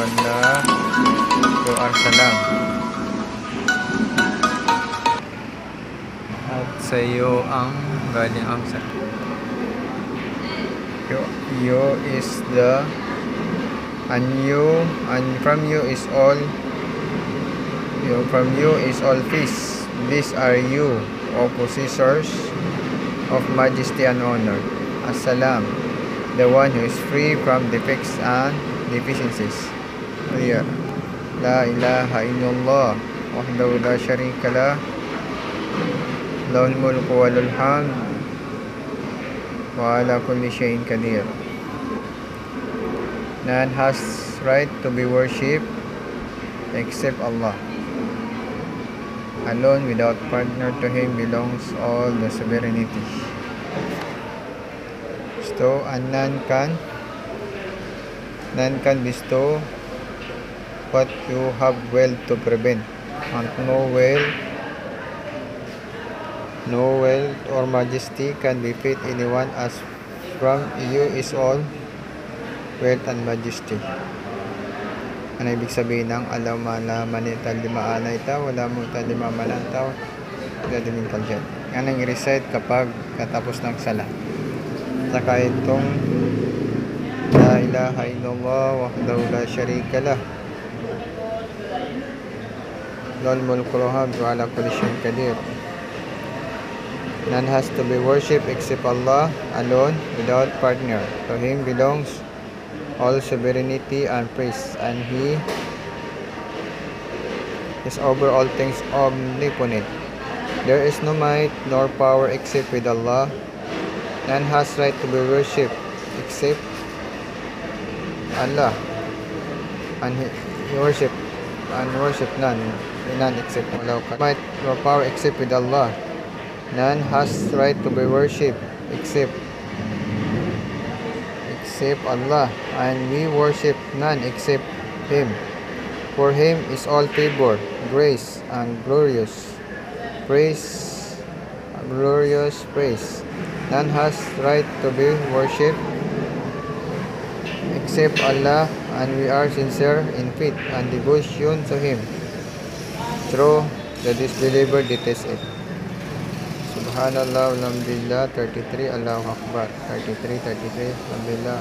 Wanda to Arsalam. At sayo ang galing ang sa yo. Yo is the, and you, and from you is all, yo from you is all peace. These are you, O possessors of majesty and honor. As-salam, the one who is free from defects and deficiencies. Prayer. La ilaha illallah wahdahu la sharika lah, lahul mulku wa lahul hamd wa ala kulli shay'in qadir. None has right to be worshipped except Allah. Alone without partner, to him belongs all the sovereignty. Bestow, and none can bestow what you have will to prevent, and no wealth or majesty can befit anyone, as from you is all wealth and majesty. Ano ibig sabihin ng alam malaman ita limaana ita, wala mo ita limamana ita, gagawin ka dyan. Yan ang i-recite kapag katapos ng salah. Saka itong La ilaha illallah wahdahu la sharika lah, lahul mulku wa lahul hamd wa ala kulli shay'in qadir. None has to be worshipped except Allah, alone without partner. To him belongs all sovereignty and praise, and he is over all things omnipotent. There is no might nor power except with Allah. None has right to be worshipped except Allah, and he worship none except Allah. Might nor power except with Allah. None has right to be worshipped except Allah, and we worship none except him. For him is all favor, grace, and glorious praise. None has right to be worshipped except Allah, and we are sincere in faith and devotion to him. True, the disbeliever detests it. Subhanallah, alhamdulillah, 33, Allahu Akbar, 33, alhamdulillah.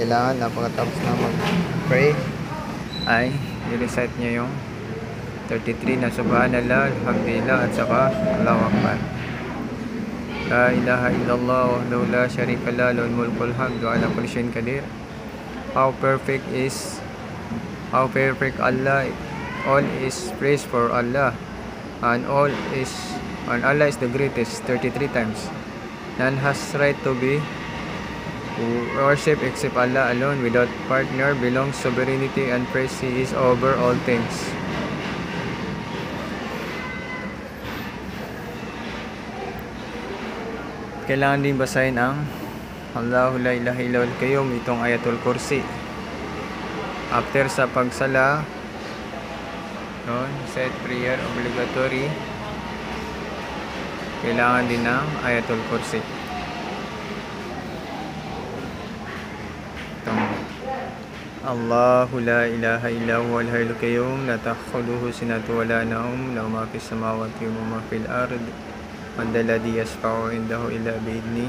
Kailangan na pagkatapos na mag-pray ay i-recite nyo yung 33 na subhanallah, alhamdulillah, at saka Allahu Akbar. La ilaha illallah wahdahu la sharika lah, lahul mulku wal hamdu wa ala kulli shay'in qadir. How perfect Allah, all is praise for Allah, and all is, and Allah is the greatest, 33 times. None has right to be worshipped except Allah, alone without partner belongs sovereignty and praise. He is over all things. Kailangan din basahin ang Allahu la ilaha illal qayyum, itong Ayatul Kursi. After sa pagsala, said prayer obligatory, kailangan din ng Ayatul Kursi. Itong Allahu la ilaha illa huwal hayyul qayyum, la ta'khudhuhu sinatun wa la nawm, lahu ma fis samawati wa ma fil ard, man dhal ladhi yashfa'u 'indahu illa bi'idhni,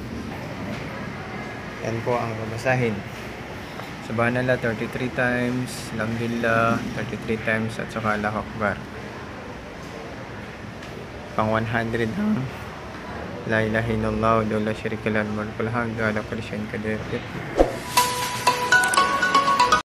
Yan po ang babasahin. Subhanallah 33 times, alhamdulillah 33 times, at saka Allahu Akbar. Pang 100 ang La ilaha illallah wa la syarika lahu, lahul mulku wa lahul hamdu wa ala kulli shay'in qadir.